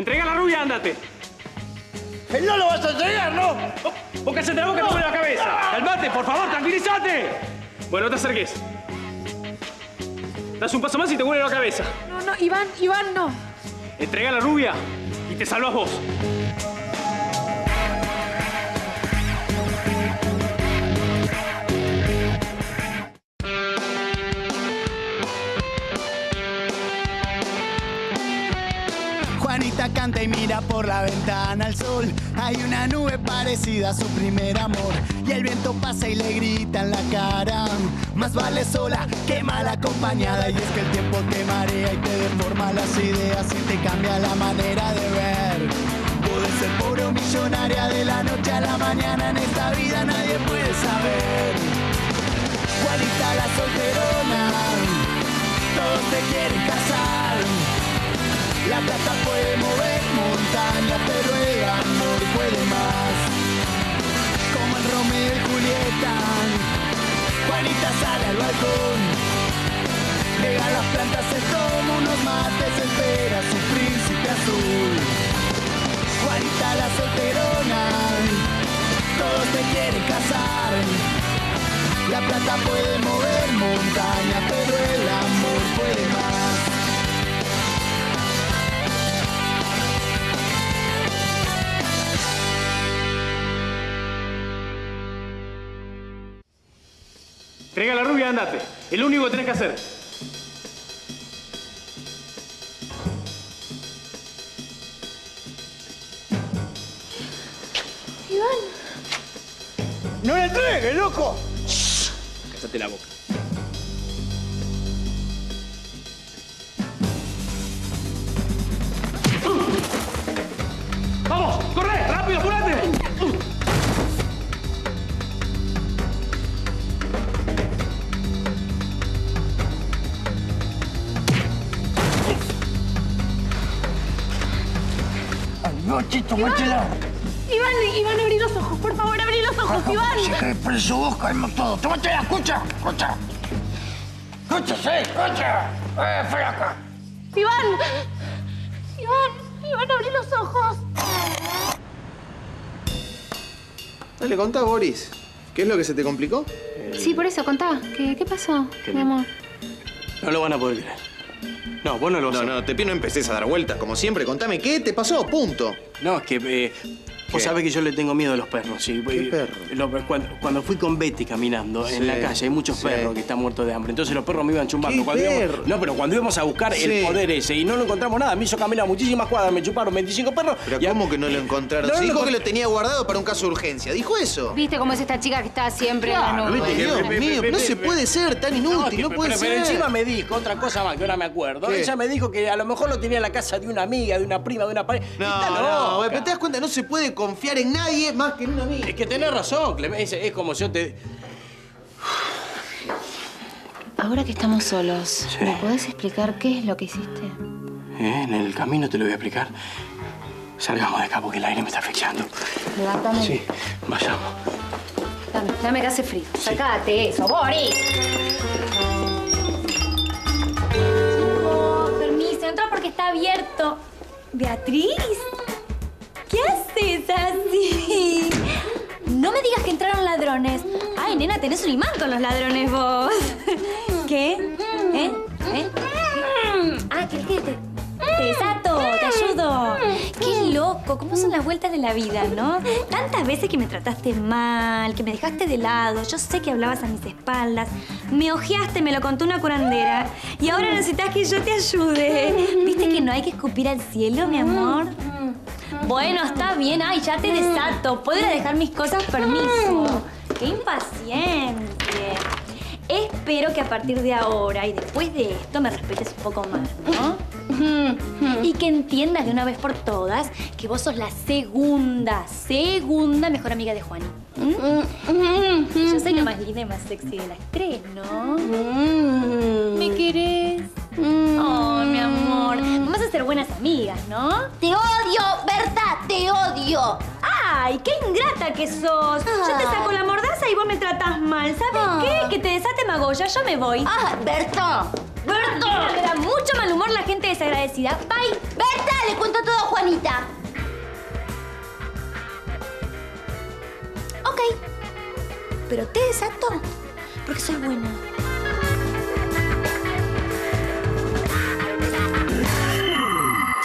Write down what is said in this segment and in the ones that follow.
Entrega a la rubia, ándate. Él no lo vas a entregar, ¿no? Oh, porque se te boca sobre la cabeza. Calmate, por favor, tranquilízate. Bueno, no te acerques. Das un paso más y te huele la cabeza. No, no, Iván, Iván, no. Entrega a la rubia y te salvas vos. Juanita canta y mira por la ventana al sol. Hay una nube parecida a su primer amor. Y el viento pasa y le grita en la cara: más vale sola que mal acompañada. Y es que el tiempo te marea y te deforma las ideas y te cambia la manera de ver. Podés ser pobre o millonaria de la noche a la mañana. En esta vida nadie puede saber. Juanita la solterona, todos te quieren casar. La plata puede mover montañas, pero el amor puede más. Como el Romeo y Julieta, Juanita sale al balcón. Llega las plantas, se toma unos mates, espera a su príncipe azul. Juanita la solterona, todos te quieren casar. La plata puede mover montañas, pero el amor puede más. Entrega la rubia, andate. Es lo único que tenés que hacer. Iván. ¡No la entregues, loco! Shh. Cállate la boca. ¡Vamos! ¡Corre! ¡Rápido, apurate! Chito, Iván, Iván, abrí los ojos, por favor, abrí los ojos, no, Iván. Si querés preso vos, caemos todos. Tómate la escucha, escucha. Escucha, sí, escucha. Fuera acá. Iván, Iván, abrí los ojos. Dale, contá, Boris. ¿Qué es lo que se te complicó? Sí, por eso, contá. ¿Qué pasó, mi amor? No lo van a poder creer. No, vos no lo vas a... No, te pido no empecés a dar vueltas, como siempre. Contame, ¿qué te pasó? Punto. No, es que... vos sabés que yo le tengo miedo a los perros, ¿sí? ¿Qué perros? Cuando fui con Betty caminando en la calle, hay muchos perros que están muertos de hambre. Entonces los perros me iban chumbando. Cuando íbamos a buscar el poder ese y no lo encontramos nada, me hizo caminar muchísimas cuadras, me chuparon 25 perros. ¿Pero cómo que no lo encontraron? No, dijo que lo tenía guardado para un caso de urgencia. ¿Dijo eso? ¿Viste cómo es esta chica que está siempre en la nube? Dios mío, no se puede ser tan inútil, no puede ser. Pero encima me dijo otra cosa más que ahora me acuerdo. Ella me dijo que a lo mejor lo tenía en la casa de una amiga, de una prima, de una pareja. No, pero te das cuenta, no se puede confiar en nadie más que en un amigo. Es que tenés razón, Clemente. Es como yo te... Ahora que estamos solos, ¿me podés explicar qué es lo que hiciste? En el camino te lo voy a explicar. Salgamos de acá porque el aire me está asfixiando. Levantame. Sí, vayamos. Dame que hace frío. Sacate eso, Boris. Chico, permiso. Entró porque está abierto. ¿Beatriz? ¿Qué haces así? No me digas que entraron ladrones. Ay, nena, tenés un imán con los ladrones vos. ¿Qué? Ah, ¿querés que te desato? Te ayudo. Qué loco, cómo son las vueltas de la vida, ¿no? Tantas veces que me trataste mal, que me dejaste de lado. Yo sé que hablabas a mis espaldas. Me ojeaste, me lo contó una curandera. Y ahora necesitas que yo te ayude. ¿Viste que no hay que escupir al cielo, mi amor? Bueno, está bien. Ay, ya te desato. ¿Puedo dejar mis cosas? Permiso. ¡Qué impaciente! Espero que a partir de ahora y después de esto me respetes un poco más, ¿no? Y que entiendas de una vez por todas que vos sos la segunda mejor amiga de Juani. Yo soy la más linda y más sexy de las tres, ¿no? ¿Me querés? Oh, mi amor. Vamos a ser buenas amigas, ¿no? ¡Te odio, Berta! ¡Te odio! ¡Ay, qué ingrata que sos! Yo te saco la mordaza y vos me tratás mal. ¿Sabes qué? Que te desate Magoya. Yo me voy. ¡Ah, Berta! ¡Berta! Me da mucho mal humor la gente desagradecida. Bye. Berta, le cuento todo a Juanita. Ok. Pero te desato porque soy buena.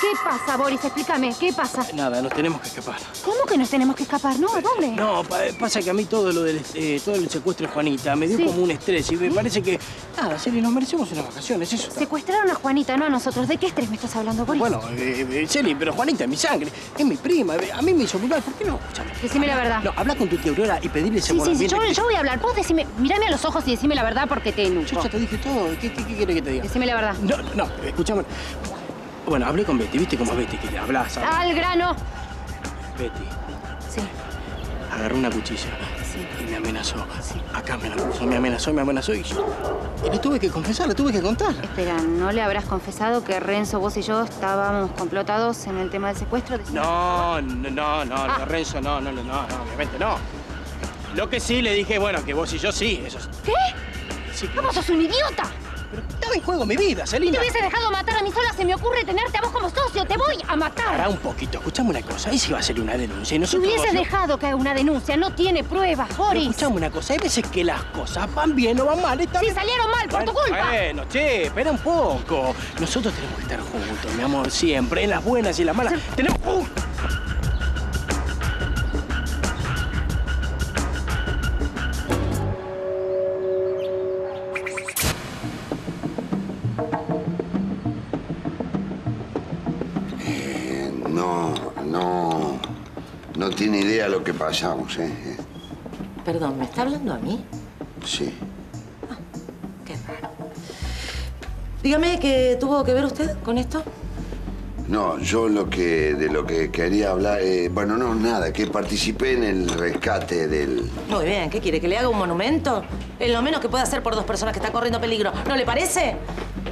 ¿Qué pasa, Boris? Explícame, ¿qué pasa? Nada, nos tenemos que escapar. ¿Cómo que nos tenemos que escapar? ¿No? ¿A dónde? No, pasa que a mí todo el secuestro de Juanita me dio como un estrés y me parece que... Nada, Shelly, nos merecemos unas vacaciones, eso. Secuestraron a Juanita, no a nosotros. ¿De qué estrés me estás hablando, Boris? Bueno, Shelly, pero Juanita es mi sangre, es mi prima, a mí me hizo muy mal. ¿Por qué no? Escúchame. Decime la verdad. No, habla con tu tía Aurora y pedirle ese amor. Sí, yo voy a hablar. Vos decime, mirame a los ojos y decime la verdad porque te enojo. Yo ya te dije todo. ¿Qué quieres que te diga? Decime la verdad. No, no, escúchame. Bueno, hablé con Betty, ¿viste cómo es Betty? Que te hablas. ¡Al grano! Betty. Sí. Agarró una cuchilla. Sí. Y me amenazó. Sí. Acá me amenazó, y yo... Y le tuve que confesar, le tuve que contar. Espera, ¿no le habrás confesado que Renzo, vos y yo estábamos complotados en el tema del secuestro? No, Renzo, no, obviamente no. Lo que sí le dije, bueno, que vos y yo sí, eso es... ¿Qué? Sí, que... ¡Vos sos un idiota! Pero estaba en juego mi vida, Selina. Si te hubiese dejado matar a mí sola, se me ocurre tenerte a vos como socio. ¡Te voy a matar! Pará un poquito. Escuchame una cosa. Ahí sí va a ser una denuncia. Y nosotros... Si hubiese dejado que haga una denuncia. No tiene pruebas, Boris. Pero escuchame una cosa. Hay veces que las cosas van bien o van mal. Sí, salieron mal por tu culpa. Bueno, che, espera un poco. Nosotros tenemos que estar juntos, mi amor. Siempre. En las buenas y en las malas. Tenemos... No tiene idea lo que pasamos, ¿eh? Perdón, ¿me está hablando a mí? Sí. Ah, qué raro. Dígame, ¿qué tuvo que ver usted con esto? No, yo de lo que quería hablar... bueno, no, nada, que participé en el rescate del... Muy bien, ¿qué quiere? ¿Que le haga un monumento? Es lo menos que puede hacer por dos personas que están corriendo peligro. ¿No le parece?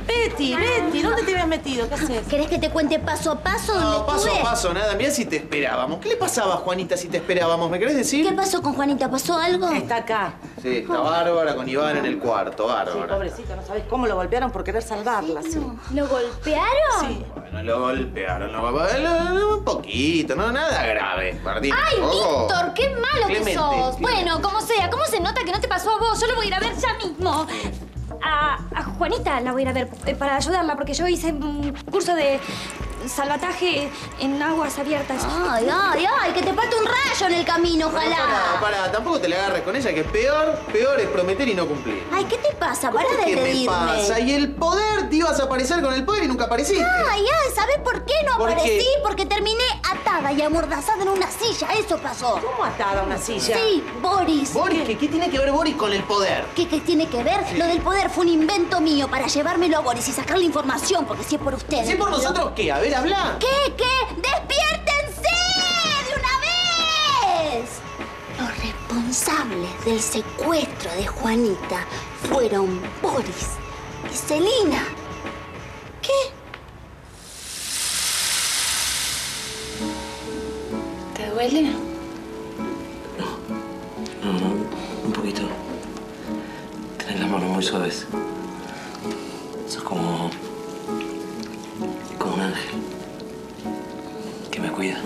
Betty, ¿dónde te habías metido? ¿Qué haces? ¿Querés que te cuente paso a paso? No, paso a paso, nada. Mirá si te esperábamos. ¿Qué le pasaba a Juanita si te esperábamos? ¿Me querés decir? ¿Qué pasó con Juanita? ¿Pasó algo? Está acá. Sí, está bárbara con Iván en el cuarto, bárbara. Sí, pobrecita, no sabés cómo lo golpearon por querer salvarla. Sí, no. ¿Lo golpearon? Sí. Bueno, lo golpearon, un poquito, no, nada grave. Martín. ¡Ay, Víctor, qué malo que sos! Bueno, como sea, ¿cómo se nota que no te pasó a vos? Yo lo voy a ir a ver ya mismo. A Juanita la voy a ir a ver para ayudarla, porque yo hice un curso de salvataje en aguas abiertas. Ay, que te parte un rayo en el camino, ojalá. No, pará, tampoco te la agarres con ella, que peor es prometer y no cumplir. Ay, ¿qué te pasa? Pará de reírme. ¿Qué me pasa? Y el poder, te ibas a aparecer con el poder y nunca apareciste. Ay, ¿sabés por qué no aparecí? Porque terminé atada y amordazada en una silla, eso pasó. ¿Cómo atada a una silla? Sí, Boris. ¿Boris? ¿Qué tiene que ver Boris con el poder? ¿Qué tiene que ver? Sí. Lo del poder fue un invento mío para llevármelo a Boris y sacarle información, porque si es por ustedes. ¿Si es por nosotros qué? A ver. Habla. ¿Qué? ¡Despiértense de una vez! Los responsables del secuestro de Juanita fueron Boris y Selina. ¿Qué? ¿Te duele? No, un poquito. Tenés las manos muy suaves. Sos como un ángel que me cuida.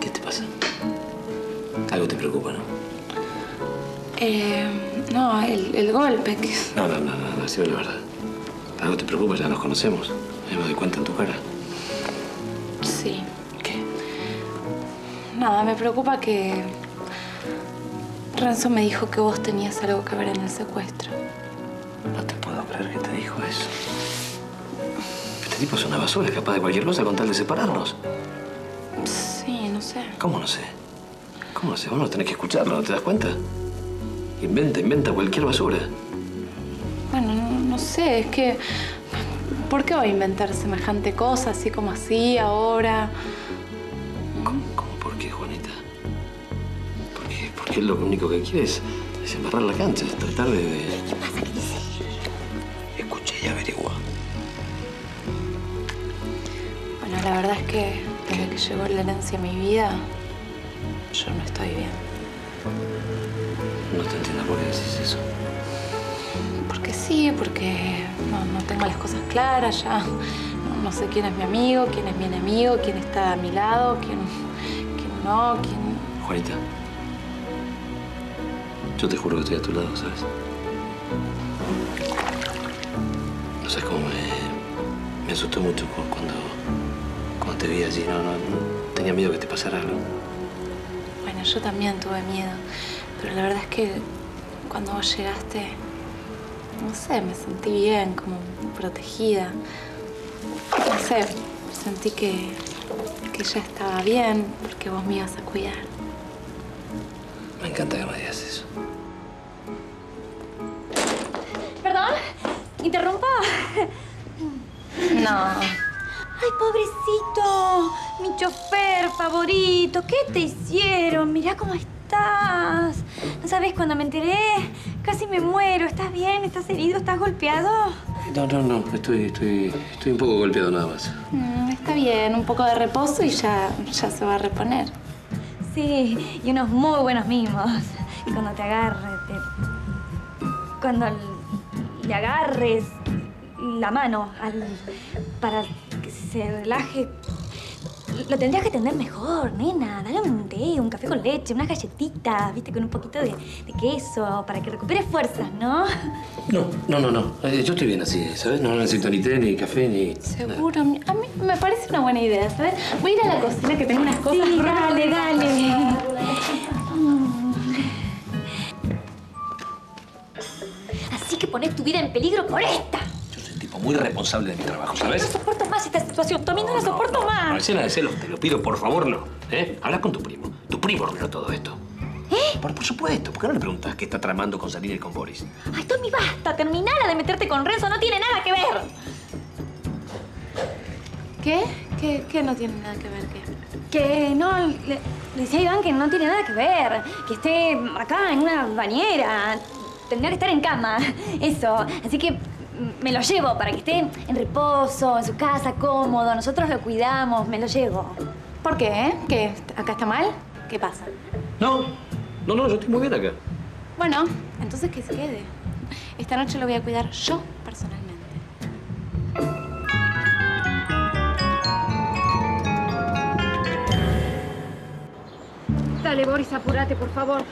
¿Qué te pasa? Algo te preocupa, ¿no? No, el golpe. Que... No, sí, la verdad. Algo te preocupa, ya nos conocemos. Me doy cuenta en tu cara. Sí. ¿Qué? Nada, me preocupa que... Renzo me dijo que vos tenías algo que ver en el secuestro. No te puedo creer que te dijo eso. Este tipo es una basura, es capaz de cualquier cosa con tal de separarnos. Sí, no sé. ¿Cómo no sé? Vos no tenés que escucharlo, ¿no te das cuenta? Inventa cualquier basura. Bueno, no sé, es que... ¿Por qué voy a inventar semejante cosa, así como así, ahora? ¿Cómo por qué, Juanita? Que lo único que quiere es embarrar la cancha, es tratar de... ¿Qué pasa? ¿Qué dice? Escucha y averigua. Bueno, la verdad es que desde que llegó la herencia a mi vida, yo no estoy bien. No te entiendo por qué decís eso. porque sí, porque no tengo las cosas claras ya. No sé quién es mi amigo, quién es mi enemigo, quién está a mi lado, quién no, quién... Juanita, yo te juro que estoy a tu lado, ¿sabes? No sabes cómo me asustó mucho cuando te vi allí. No, tenía miedo que te pasara algo. Bueno, yo también tuve miedo, pero la verdad es que cuando vos llegaste, no sé, me sentí bien, como protegida. No sé, sentí que ya estaba bien, porque vos me ibas a cuidar. Me encanta que me digas eso. ¿Perdón? ¿Interrumpo? No. ¡Ay, pobrecito! Mi chofer favorito. ¿Qué te hicieron? Mirá cómo estás. ¿No sabes cuando me enteré? Casi me muero. ¿Estás bien? ¿Estás herido? ¿Estás golpeado? No. Estoy un poco golpeado nada más. Está bien. Un poco de reposo y ya se va a reponer. Sí, y unos muy buenos mimos. Cuando te agarres, cuando le agarres la mano para que se relaje. Lo tendrías que tener mejor, nena. Dale un té, un café con leche, unas galletitas, ¿viste? Con un poquito de queso, para que recuperes fuerzas, ¿no? No. Yo estoy bien así, ¿sabes? No necesito ni té, ni café, ni... Seguro. Nada. A mí me parece una buena idea, ¿sabes? Voy a ir a la cocina, que tengo unas cosas... Sí, dale. Así que pones tu vida en peligro por esta. Muy responsable de mi trabajo, ¿sabes? No soporto más esta situación, Tommy, no la soporto más. No, escena de celos, te lo pido, por favor, no. Habla con tu primo. Tu primo ordenó todo esto. ¿Eh? Por supuesto, ¿por qué no le preguntas qué está tramando con Selina y con Boris? Ay, Tommy, basta. Terminala de meterte con Renzo, no tiene nada que ver. ¿Qué? ¿Qué no tiene nada que ver? ¿Qué? Que no... Le decía a Iván que no tiene nada que ver. Que esté acá en una bañera. Tendría que estar en cama. Eso. Así que... me lo llevo para que esté en reposo, en su casa, cómodo. Nosotros lo cuidamos, me lo llevo. ¿Por qué, ¿Qué? ¿Acá está mal? ¿Qué pasa? No, yo estoy muy bien acá. Bueno, entonces que se quede. Esta noche lo voy a cuidar yo personalmente. Dale, Boris, apúrate, por favor.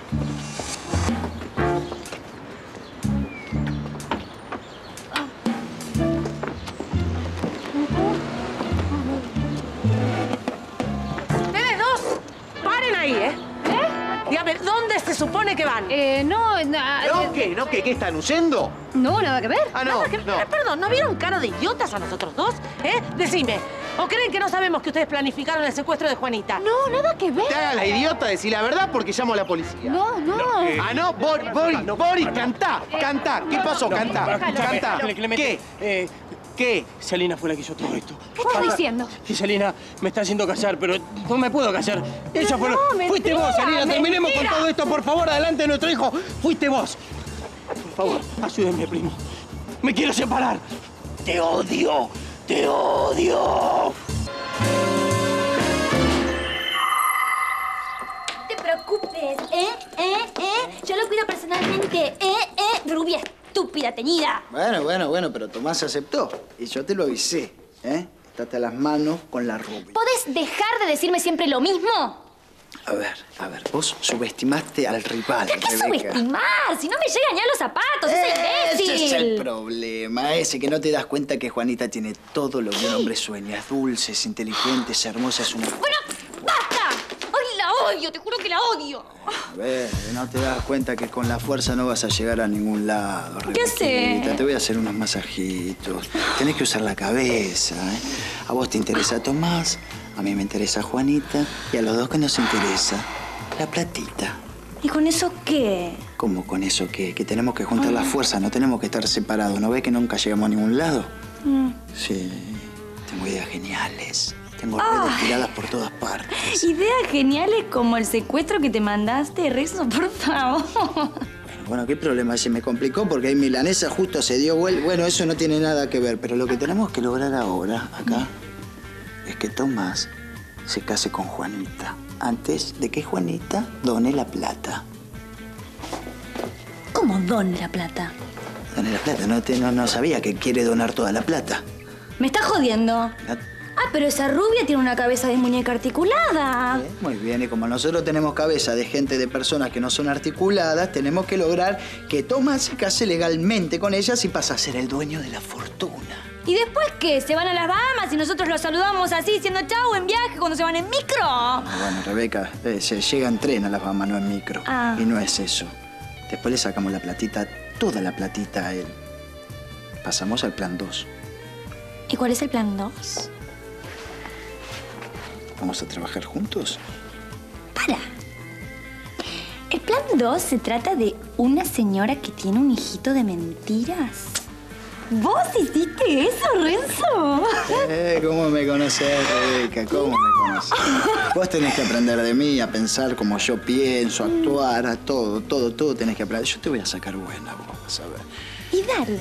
¿Supone que van? ¿No? ¿Qué están huyendo? No, nada que ver. No. Perdón, ¿no vieron cara de idiotas a nosotros dos? Decime. ¿O creen que no sabemos que ustedes planificaron el secuestro de Juanita? No, nada que ver. Te hagas la idiota, decí la verdad porque llamo a la policía. No. Boris, cantá. ¿Qué pasó? Cantá. ¿Qué? ¿Qué? Selina fue la que hizo todo esto. ¿Qué estás diciendo? Que Selina me está haciendo callar, pero no me puedo callar. Ella fue... Fuiste vos, Selina. Terminemos con todo esto, por favor. Adelante de nuestro hijo. Fuiste vos. Por favor, ayúdenme, primo. Me quiero separar. Te odio. Te odio. No te preocupes, Yo lo cuido personalmente, Rubia. Estúpida, teñida. Bueno, pero Tomás aceptó. Y yo te lo avisé, Está hasta las manos con la rubia. ¿Podés dejar de decirme siempre lo mismo? A ver, vos subestimaste al rival, Rebeca. ¿Qué subestimar? Si no me llegan ya los zapatos, ese imbécil. Ese es el problema, ese que no te das cuenta que Juanita tiene todo lo que un hombre sueña. Es dulce, es inteligente, es hermosa, es una... ¡Bueno, basta! ¡Ay, la odio! Te juro que la odio. A ver, no te das cuenta que con la fuerza no vas a llegar a ningún lado, Rebequita. ¿Qué sé? Te voy a hacer unos masajitos. Tenés que usar la cabeza, A vos te interesa Tomás, a mí me interesa Juanita y a los dos que nos interesa la platita. ¿Y con eso qué? ¿Cómo con eso qué? Que tenemos que juntar las fuerzas, no tenemos que estar separados. ¿No ves que nunca llegamos a ningún lado? Sí, tengo ideas geniales. Tengo redes tiradas por todas partes. Ideas geniales como el secuestro que te mandaste, Rezo, por favor. Bueno, ¿qué problema? Se me complicó porque hay milanesa, justo se dio vuelta. Bueno, eso no tiene nada que ver, pero lo que tenemos que lograr ahora, acá, es que Tomás se case con Juanita antes de que Juanita done la plata. ¿Cómo done la plata? Gané la plata, no sabía que quiere donar toda la plata. Me está jodiendo. Ah, pero esa rubia tiene una cabeza de muñeca articulada. Muy bien, y como nosotros tenemos cabeza de gente, de personas que no son articuladas, tenemos que lograr que Tomás se case legalmente con ellas y pasa a ser el dueño de la fortuna. ¿Y después qué? ¿Se van a las Bahamas y nosotros los saludamos así, diciendo chau en viaje cuando se van en micro? Bueno, Rebeca, se llega en tren a las Bahamas, no en micro. Ah. Y no es eso. Después le sacamos la platita, toda la platita a él. Pasamos al plan 2. ¿Y cuál es el plan 2? ¿Vamos a trabajar juntos? ¡Para! El plan 2 se trata de una señora que tiene un hijito de mentiras. ¿Vos hiciste eso, Renzo? ¿Cómo me conocés, Rebeca? ¿Cómo me conocés? Vos tenés que aprender de mí, a pensar como yo pienso, a actuar, a todo tenés que aprender. Yo te voy a sacar buena, vos vas a ver. Y dale.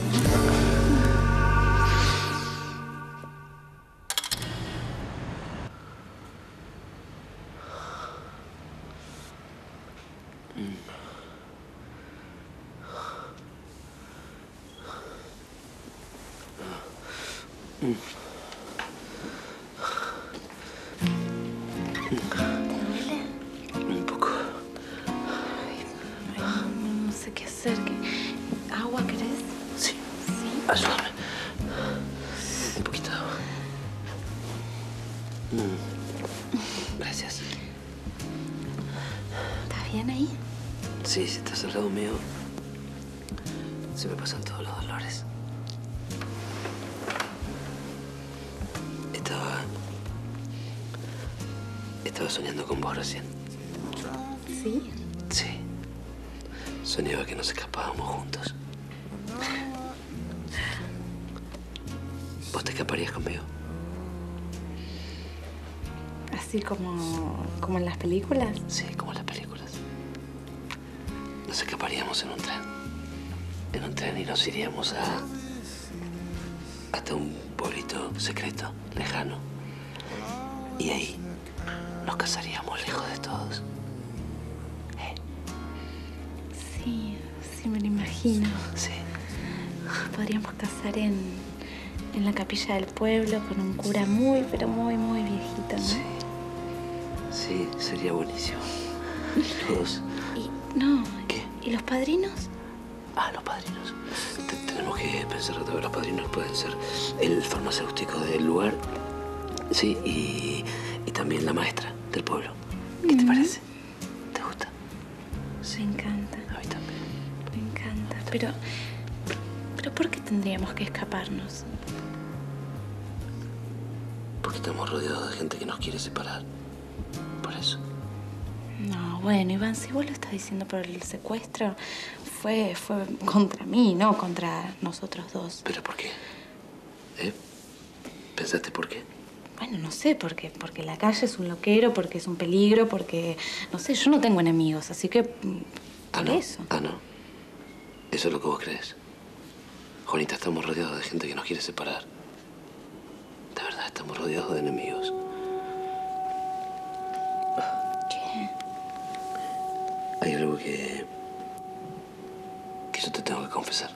Estaba soñando con vos recién. ¿Sí? Sí. Soñaba que nos escapábamos juntos. ¿Vos te escaparías conmigo? ¿Así como en las películas? Sí, como en las películas. Nos escaparíamos en un tren. En un tren y nos iríamos hasta un pueblito secreto, lejano. Y ahí nos casaríamos lejos de todos. Sí, sí me lo imagino. Sí. Podríamos casar en la capilla del pueblo con un cura muy, pero muy viejito, ¿no? Sí. Sí, sería buenísimo. Todos. Y, no. ¿Qué? ¿Y los padrinos? Ah, los padrinos. Tenemos que pensar que los padrinos pueden ser el farmacéutico del lugar. Sí, y también la maestra del pueblo. ¿Qué te parece? ¿Te gusta? Sí. Me encanta. A mí también. Me encanta. Pero ¿por qué tendríamos que escaparnos? Porque estamos rodeados de gente que nos quiere separar. Por eso. No, bueno, Iván, si vos lo estás diciendo por el secuestro, fue contra mí, no contra nosotros dos. ¿Pero por qué? ¿Pensaste por qué? Bueno, no sé, porque la calle es un loquero, porque es un peligro, porque... No sé, yo no tengo enemigos, así que... Por eso. Ah, no. Eso es lo que vos crees. Juanita, estamos rodeados de gente que nos quiere separar. De verdad, estamos rodeados de enemigos. ¿Qué? Hay algo que yo te tengo que confesar.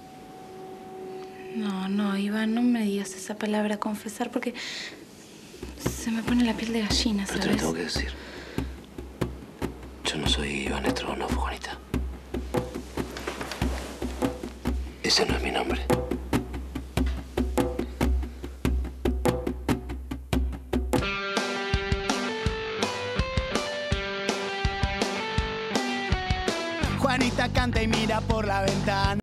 No, Iván, no me digas esa palabra, confesar, porque... Se me pone la piel de gallina, ¿sabes? Pero te lo tengo que decir. Yo no soy Iván Estrogonoff, Juanita. Ese no es mi nombre. Juanita canta y mira por la ventana.